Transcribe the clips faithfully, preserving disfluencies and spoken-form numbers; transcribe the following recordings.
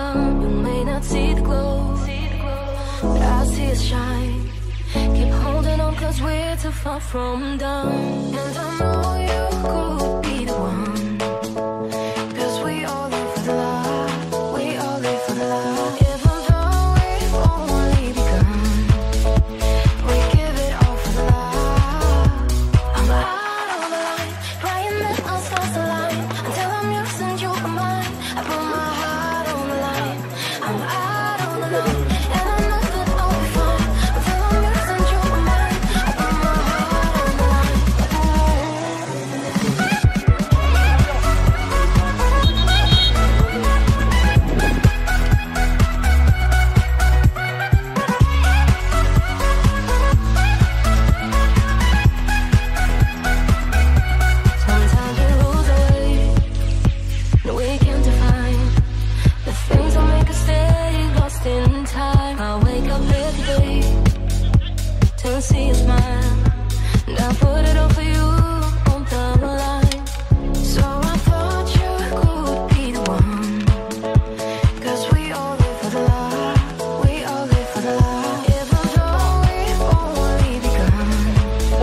down. You may not see the glow, but I see it shine. Keep holding on, cause we're too far from done. And I know you could be the one, cause we all live for the love. We all live for the love. Even though we've only begun, we give it all for the love. I'm out on the line, praying that our stars align. Until I'm yours and you are mine, I put my heart on the line. I'm out on the line.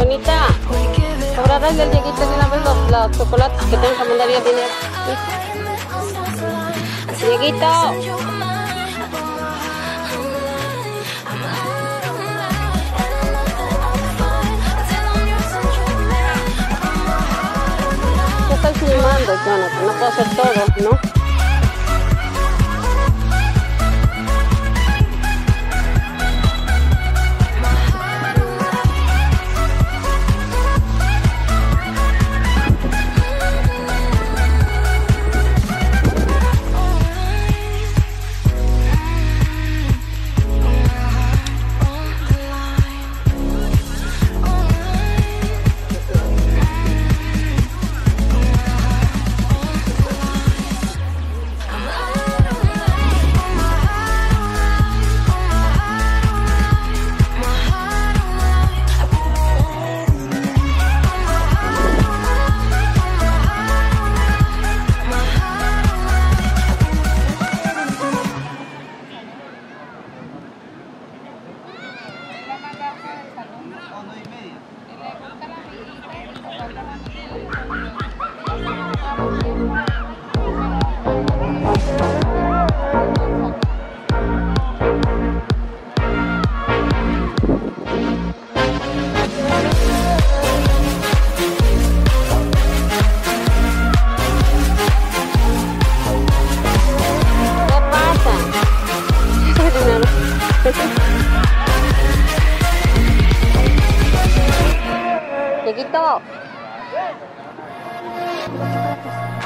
Donita, ahora dale al Dieguito de una vez los, los chocolates que te encomendaría dinero. Dieguito. Yo estoy filmando, Jonathan, no puedo hacer todo, ¿no? Dieguito,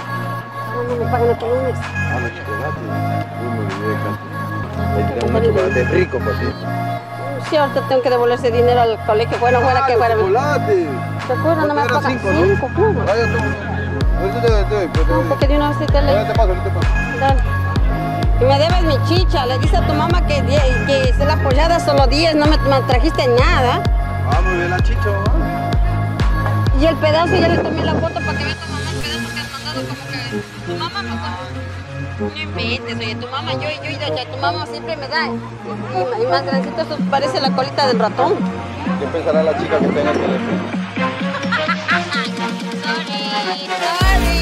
no me pagan los chocolates. Ah, los chocolates. Uno me llega. De rico, por ti. Sí, ahorita tengo que devolver ese dinero al colegio. Bueno, fuera que fuera. Chocolate. ¿Te acuerdas? No me pagan cinco, claro. Ahorita te doy. No, porque de una vez te le. Ahorita te paso, ahorita te paso. Dale. Y me debes mi chicha, le dice a tu mamá que, que es la pollada solo diez, no me, me trajiste nada. Ah, muy bien la chicha, ¿eh? Y el pedazo ya le tomé la foto para que vea tu mamá el pedazo que has mandado, como que tu mamá me da. No inventes, oye, tu mamá, yo y yo, yo, tu mamá siempre me da. Y, y más grandecito parece la colita del ratón. ¿Qué pensará la chica que tenga el teléfono? Sorry, sorry.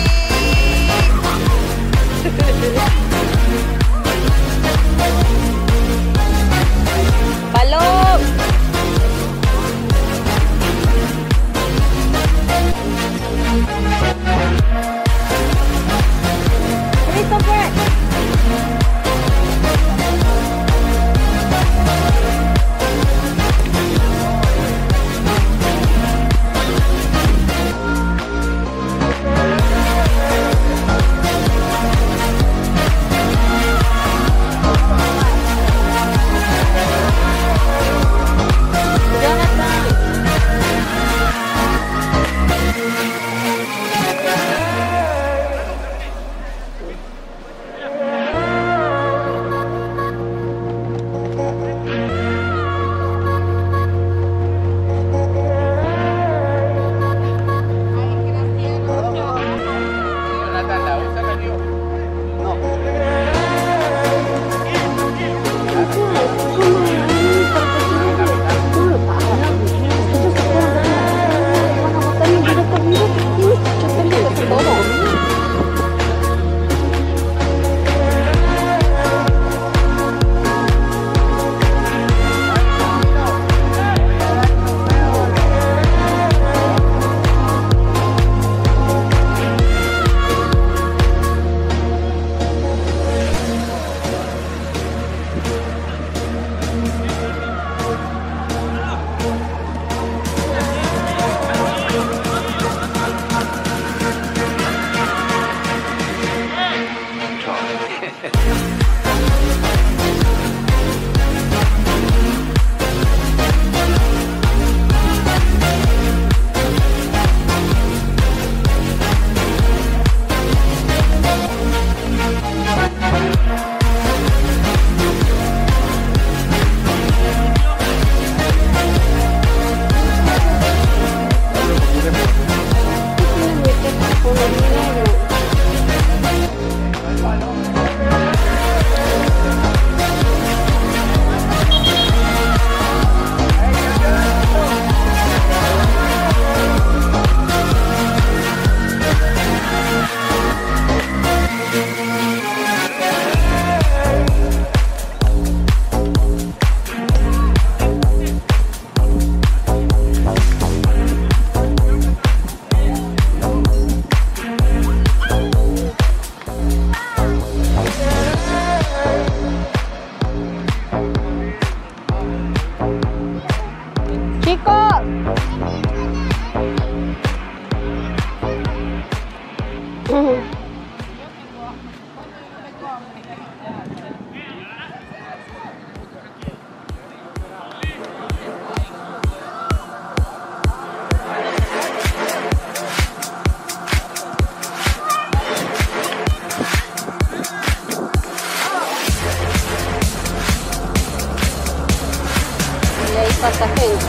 Pasa gente.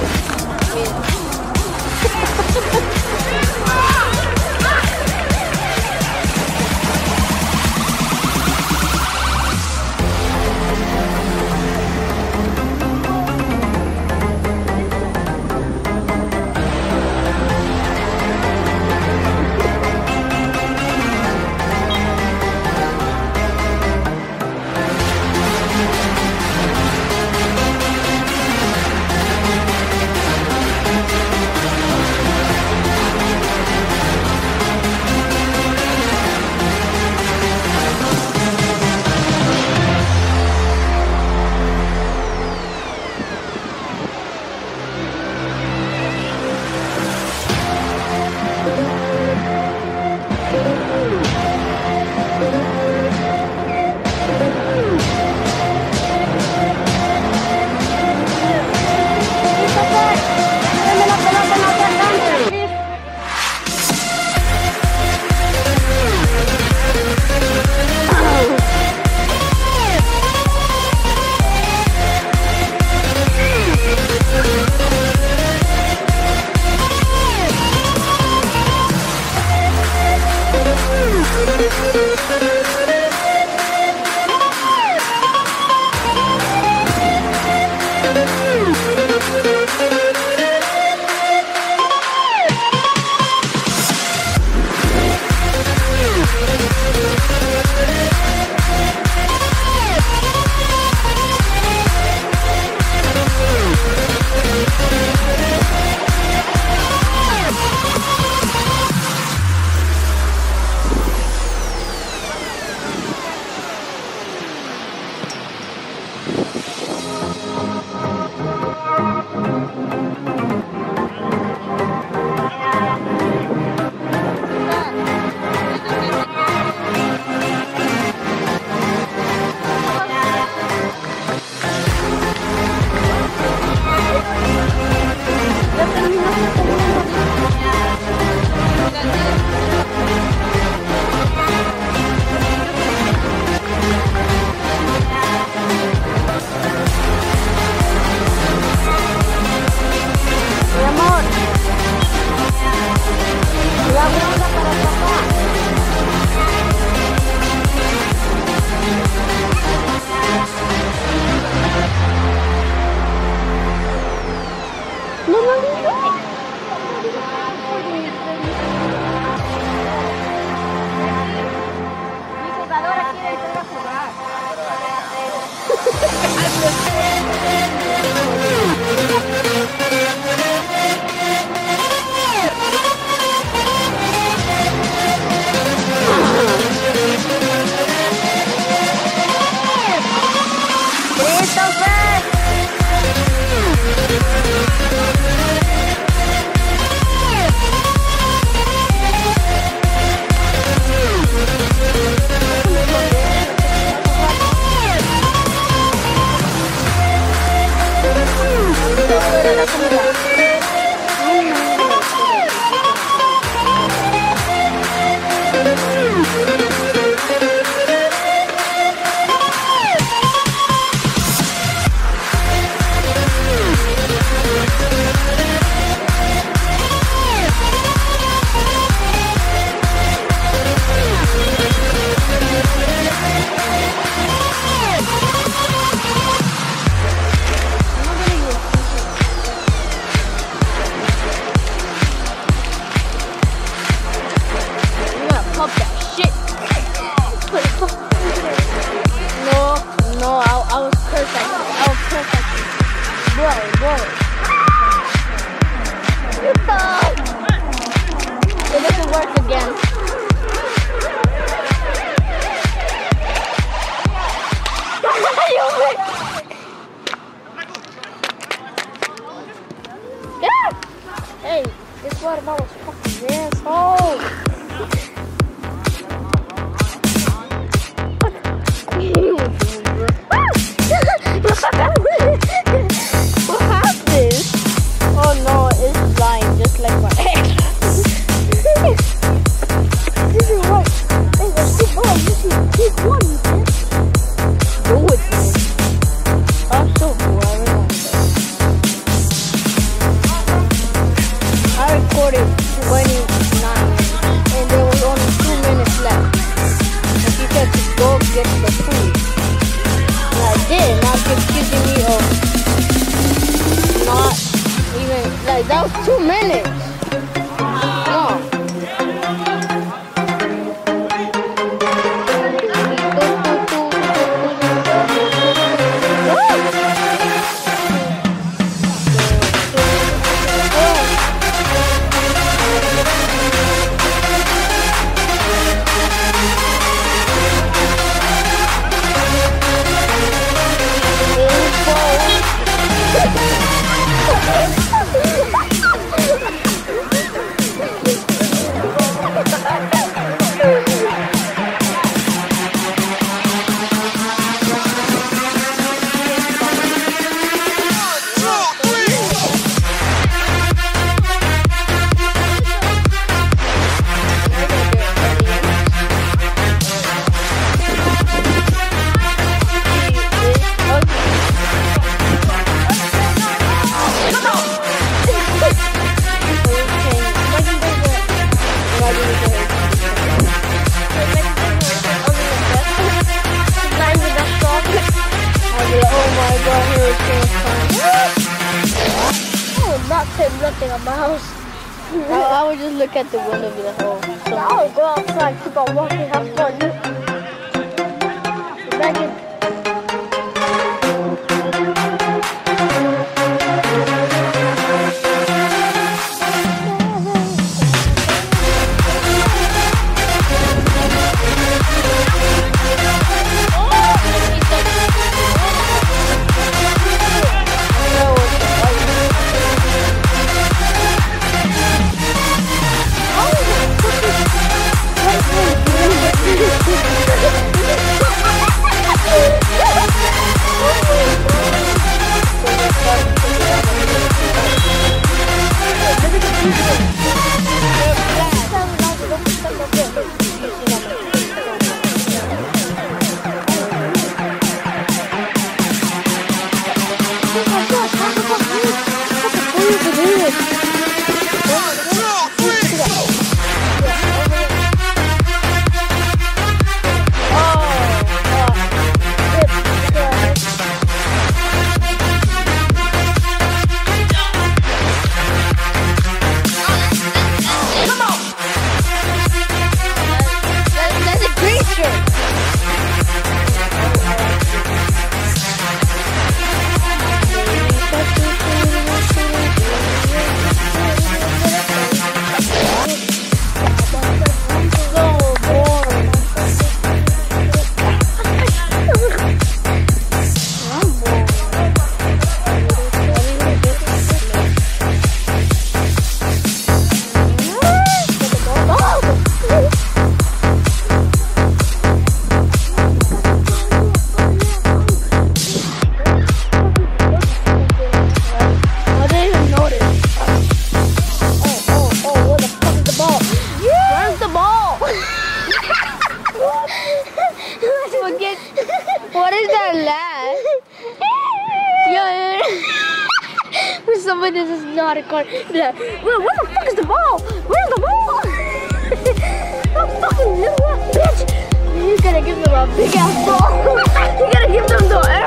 Mira. like that was two minutes. Nothing on my house. I, I would just look at the window of the home. So I would go outside, keep on walking, have fun. Back in. What is that laugh? Yo, for someone, this is not a car. Like, where, where the fuck is the ball? Where's the ball? I'm fucking little ass bitch. You gotta give them a big ass ball. You gotta give them the earth.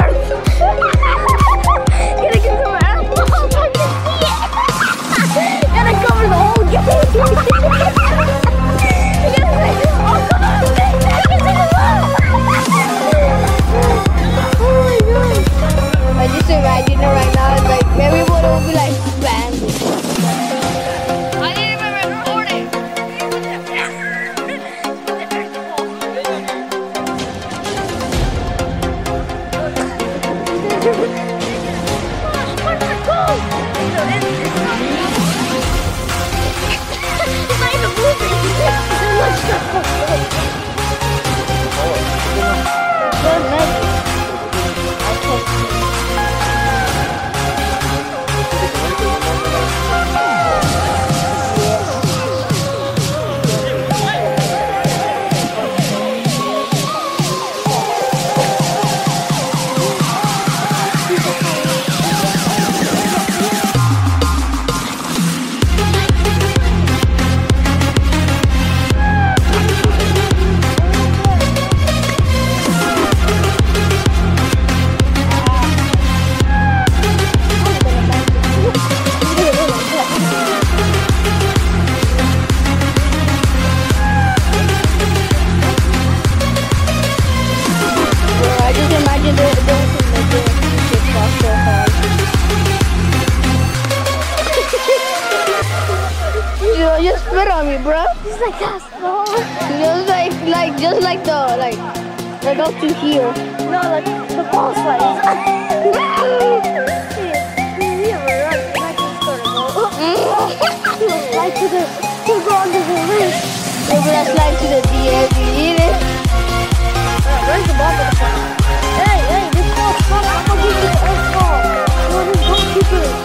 Just like that, no. Just like, like, just like the, like, like up to here. No, like the ball slides. Like to the, to go under the roof. We're gonna slide to the D F, you need it. Alright, where's the ball? Hey, hey, this ball's fun. I'm gonna give you the earth ball. What is goalkeeper?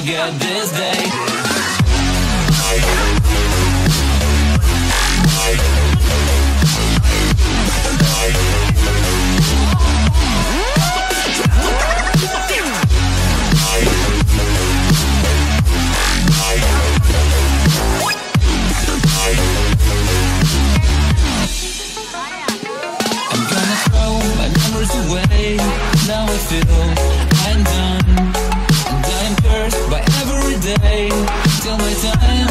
forget this day. I'm gonna throw my memories away. Now I feel I'm done, and I'm cursed by every day, till my time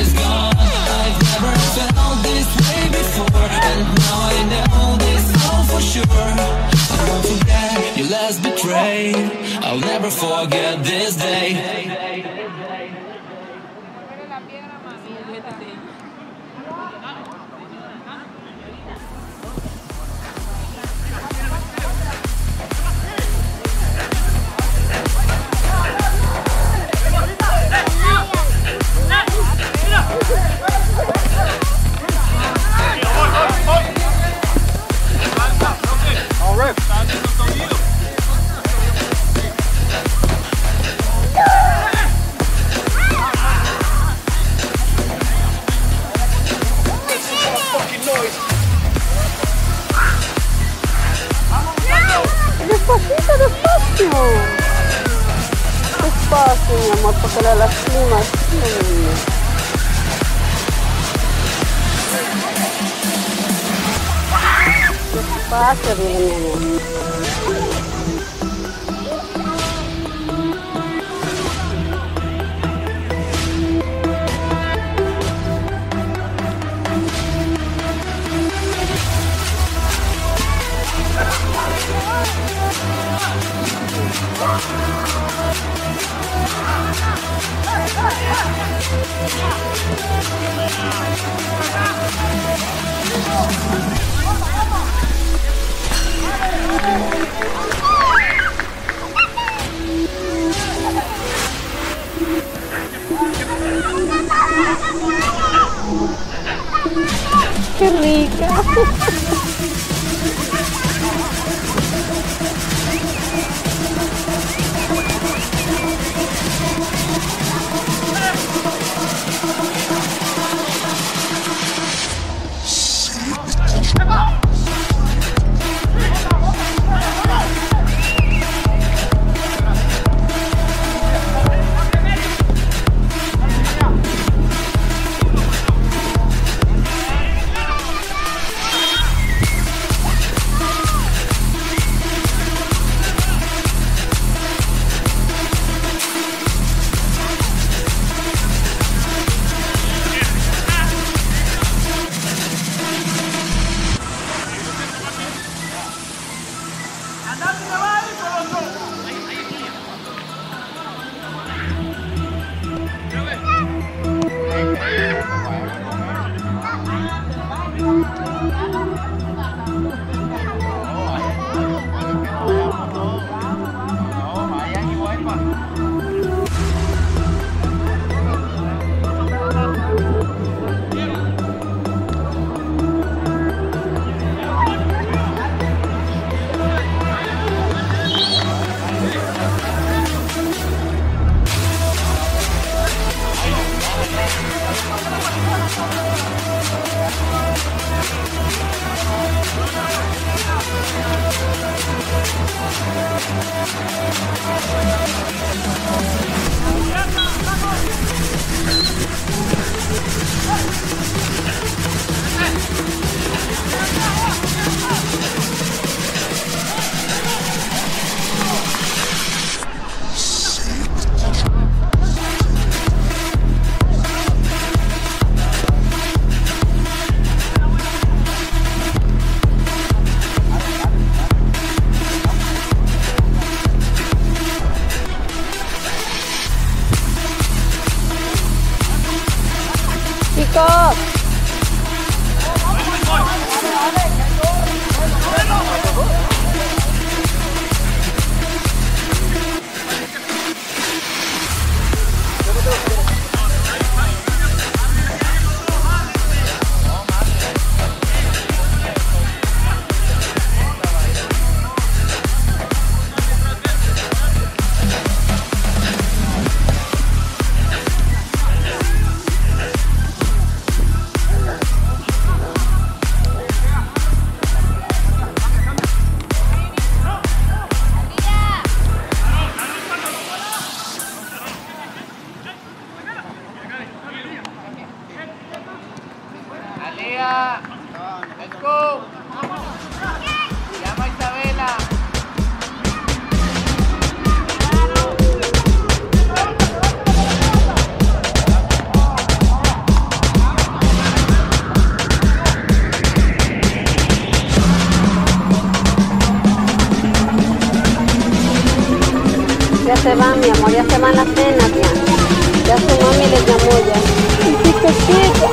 is gone. I've never felt this way before, and now I know this all for sure. I won't forget your last betray, I'll never forget this day. Despacito, despacio. Despacio, mi amor, porque la lastimas. Despacio, mi amor. ¡Qué rica! Ya se van, mi amor, ya se van las cenas, ya. Ya su mami les llamó ya. ¡Chica, chica!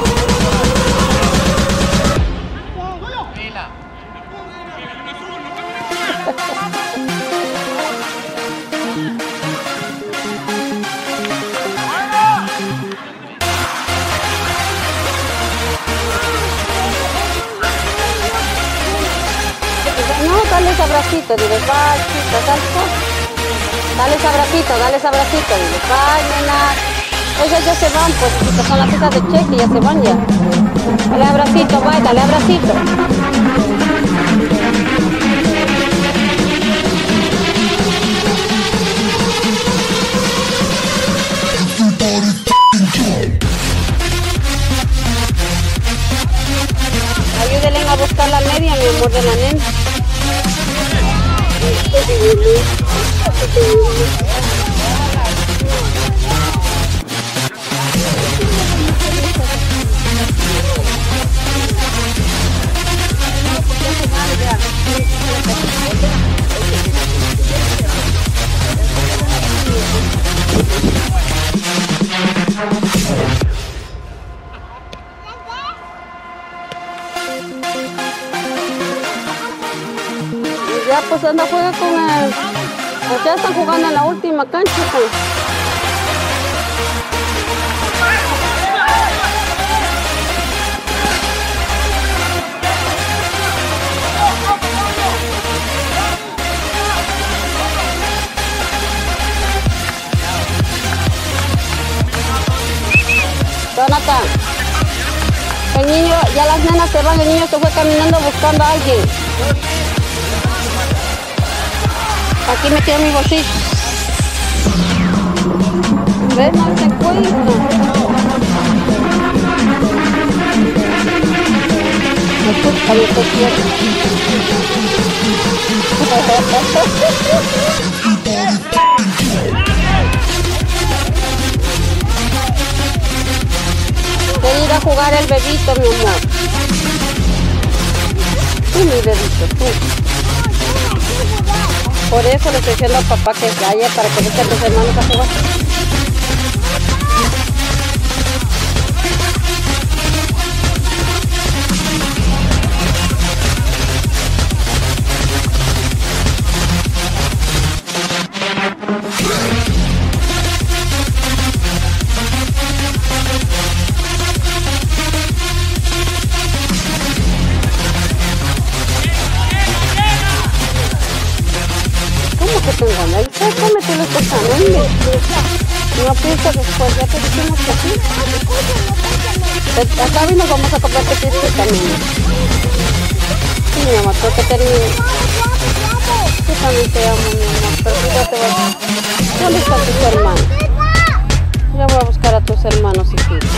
No, dale ese abracito, digo, va, chica, salto. Dale ese abracito, dale ese abracito, dile, ay, nena. Ellas ya se van, pues, son las hijas de Cheque, ya se van ya. Dale abracito, güey, dale abracito. Ayúdenle a buscar la media, mi amor, de la nena. Ya pues anda juega con el... Pues ya están jugando en la última cancha, pues. Jonathan, el niño, ya las nenas se van, el niño se fue caminando buscando a alguien. Aquí me queda mi bolsillo. ¿Ves? No se cuenta. Ahí está cierto. Quiero ir a jugar el bebito, mi amor. Sí, mi bebito, sí. Por eso le estoy diciendo a papá que vaya para que busque a tus hermanos a jugar. No pienso después, ya que dijimos que sí. Acá hoy nos vamos a comprar que sí también. Sí, mi amor, porque termine. Yo también te amo, mi amor, pero tú ya te vas a... ¿Dónde están tus hermanos? Ya voy a buscar a tus hermanos, hijitos.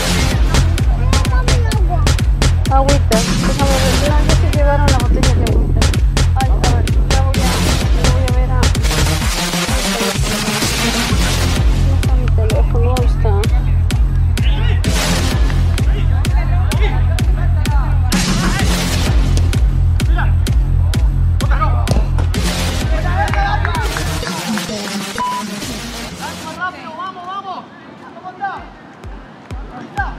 Agüita, déjame ver. No, ya se llevaron la botella de agüita. Ay, a ver, ya voy a, ya voy a ver a... ¿Cómo está? Vamos, vamos.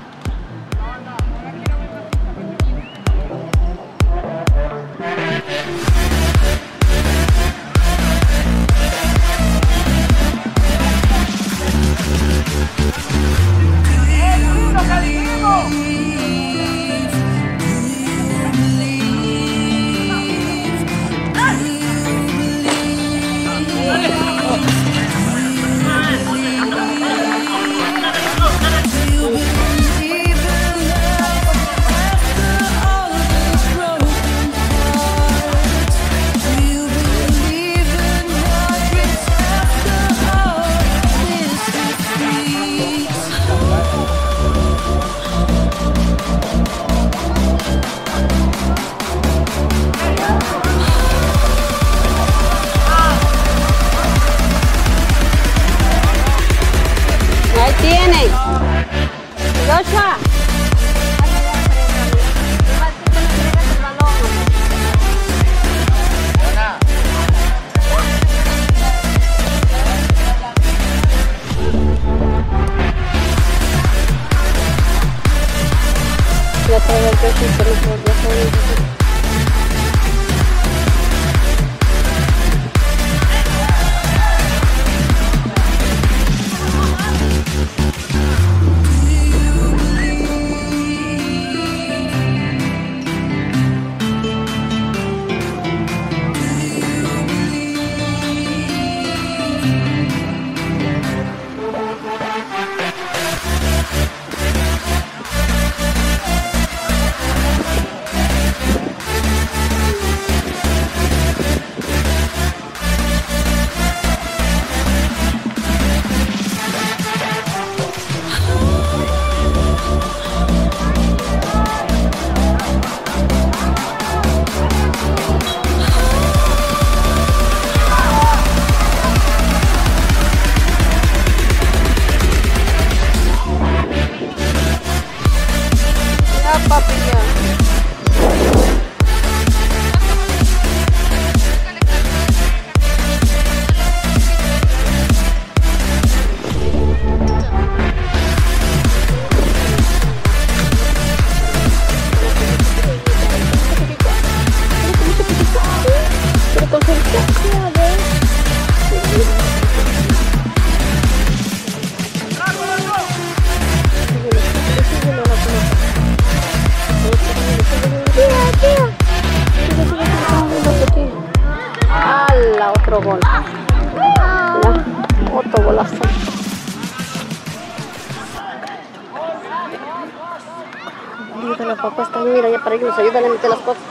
Ayúdale, papá, está ahí, mira, ya para ellos, ayúdale a meter las cosas.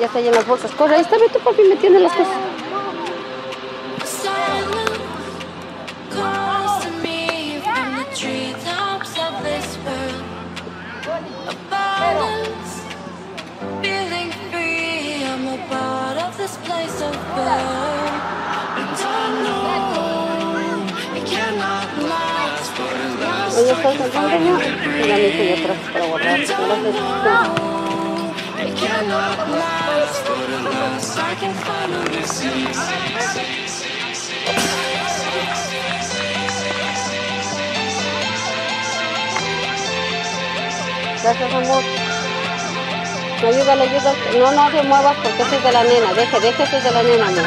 Ya está ahí en las bolsas. Corre, ahí está, ve tu papi metiendo las cosas. Ella está sentando y la misa de atrás para guardar. Gracias, amor. Me ayuda, le ayuda. No, no te muevas porque eso es de la nena. Deje, deje, eso es de la nena, amor.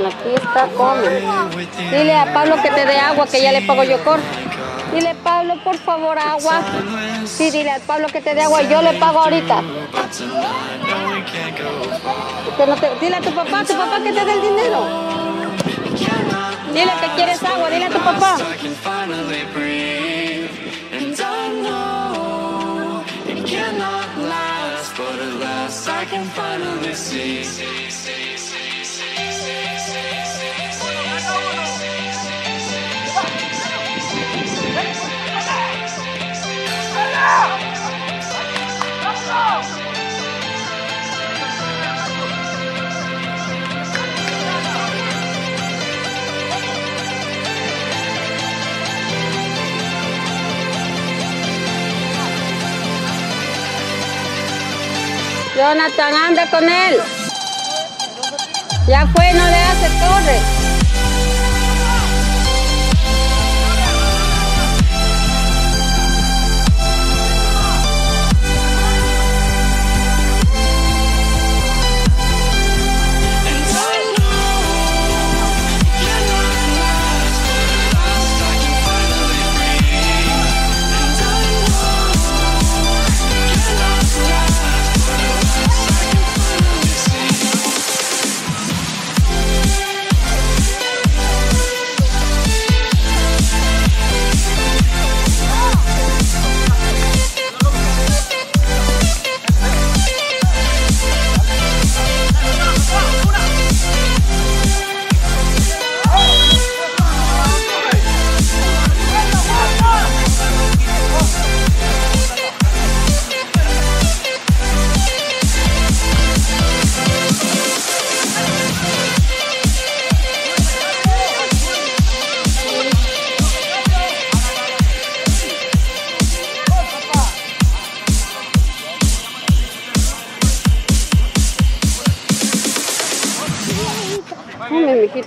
Aquí está, come. Dile a Pablo que te dé agua, que ya le pago yo, cor. Dile, Pablo, por favor, agua. Sí, dile a Pablo que te dé agua, yo le pago ahorita. Que no te, dile a tu papá, tu papá que te dé el dinero. Dile que quieres agua, dile a tu papá. Jonathan, anda con él. Ya fue, no le hace, corre.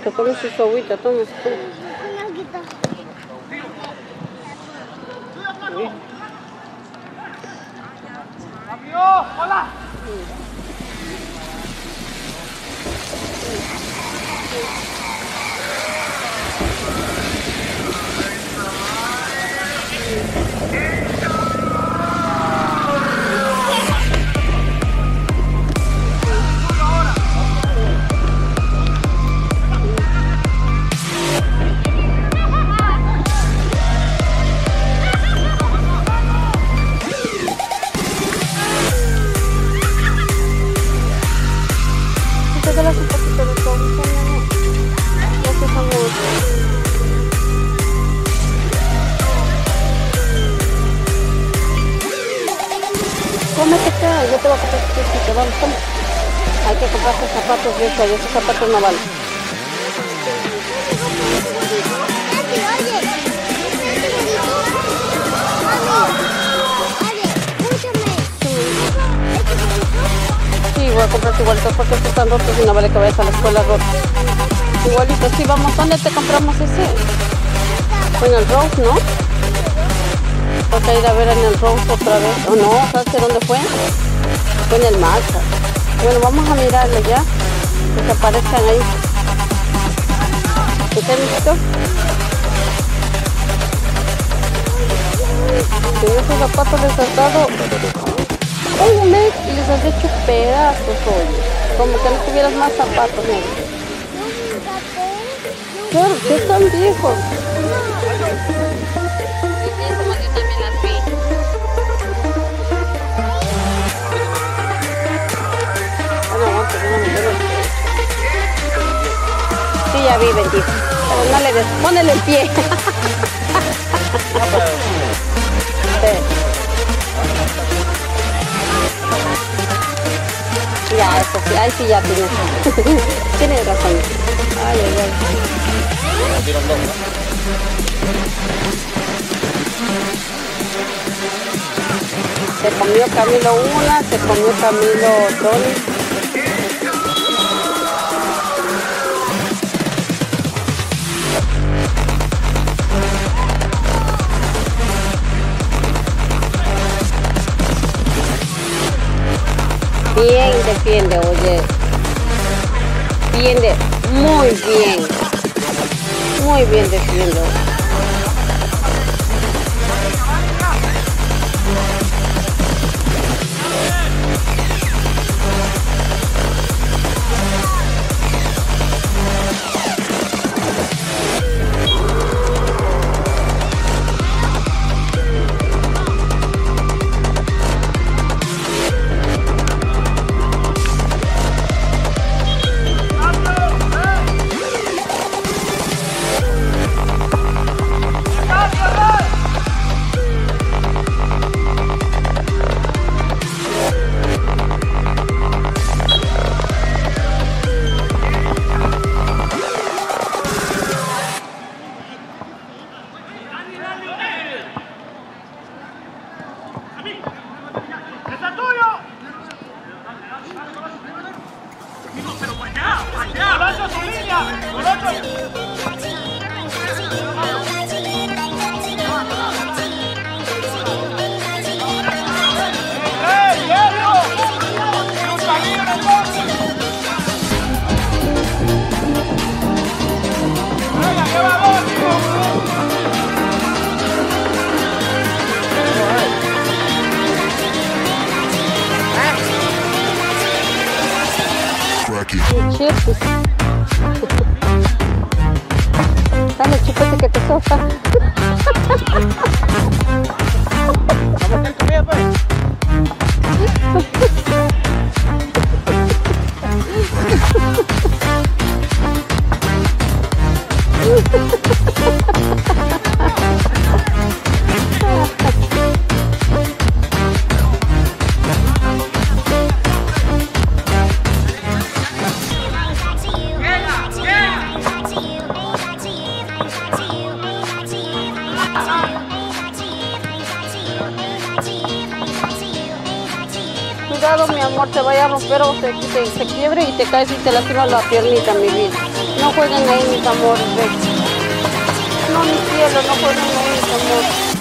Tome, mijito, tome su agüita, tome su agüita. ¡Hola! Cómete, yo te voy a comprar tu chiquito, vamos, come. Hay que comprar esos zapatos de eso, y esos zapatos no valen. Sí, voy a comprarte igualitos porque estos están rotos y no vale que vayas a la escuela rota. Igualitos, sí, vamos, ¿dónde te compramos ese? Bueno, el Rose, ¿no? Toca ir a ver en el Rose otra vez, o oh, no, ¿sabes dónde fue? Fue en el Maxa. Bueno, vamos a mirarle ya, que se aparezcan ahí. ¿Qué te visto? Tiene esos zapatos desatados. Oye, les has hecho pedazos hoy. Como que no tuvieras más zapatos, ¿no? Claro, que están viejos. Sí, ya vi, bendito. Pero no le des, ponele el pie. Sí. Ya, eso sí, ahí sí ya tienes. Tienes razón. Ay, ay, ay. Se comió Camilo una, se comió Camilo otro. Bien, defiende, oye. Defiende, muy bien. Muy bien defiende. Chicos, dale chicos que te sopa. Vamos a comer, pues. Cuidado, mi amor, te vaya a romper o se, se, se quiebre y te caes y te lastimas la piernita, mi vida. No jueguen ahí, mis amores, ve. No, mi cielo, no jueguen ahí, mis amores.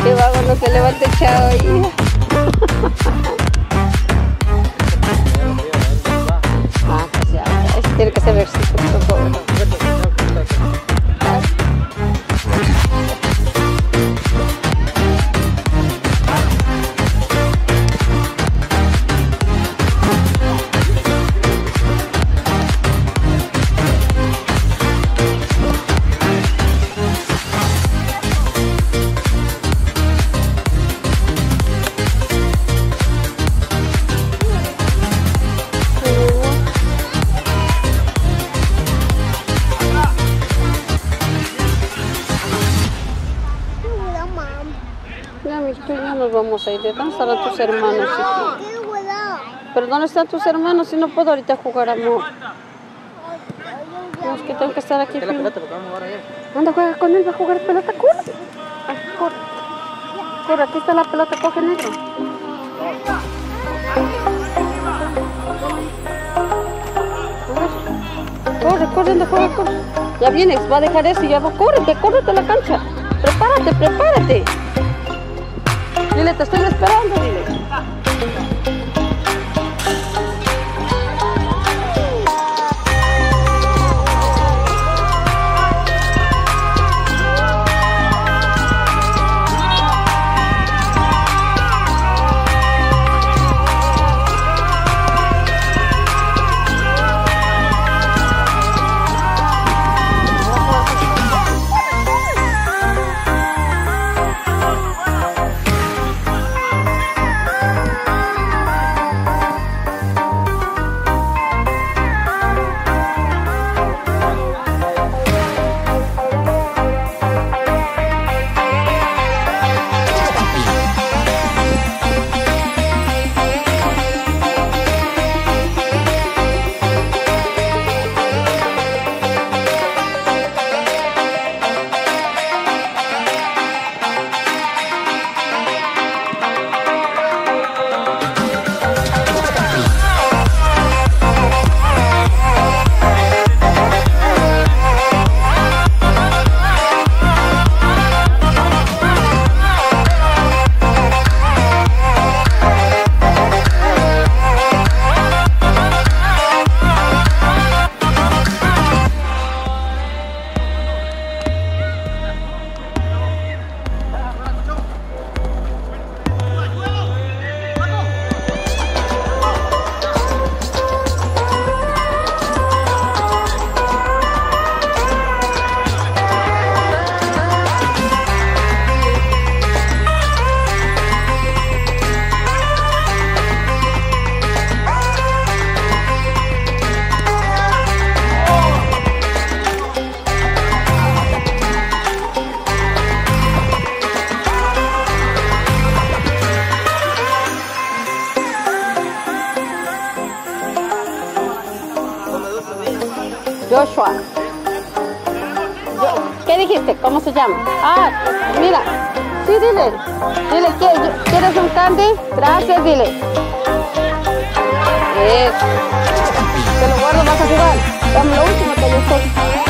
Que vago no se levante el chavo ahí. Ah, ya, ya, tiene que ser versículo, por favor. Vamos a ir, ¿de dónde estarán tus hermanos? ¿Pero dónde están tus hermanos? Si no puedo ahorita jugar, amor. No, es que tengo que estar aquí. Anda, juega con él, va a jugar pelota, corre. Corre, corre, aquí está la pelota, coge, negro. Corre, corre, anda, juega, corre. Ya vienes, va a dejar eso y ya va, córrete, córrete a la cancha. Prepárate, prepárate. Dile, te estoy esperando, dile. Bye. Joshua. ¿Qué dijiste? ¿Cómo se llama? Ah, mira. Sí, dile. Dile, ¿quieres un candy? Gracias, dile. Eso. Te lo guardo, vas a jugar. Dame lo último que yo estoy.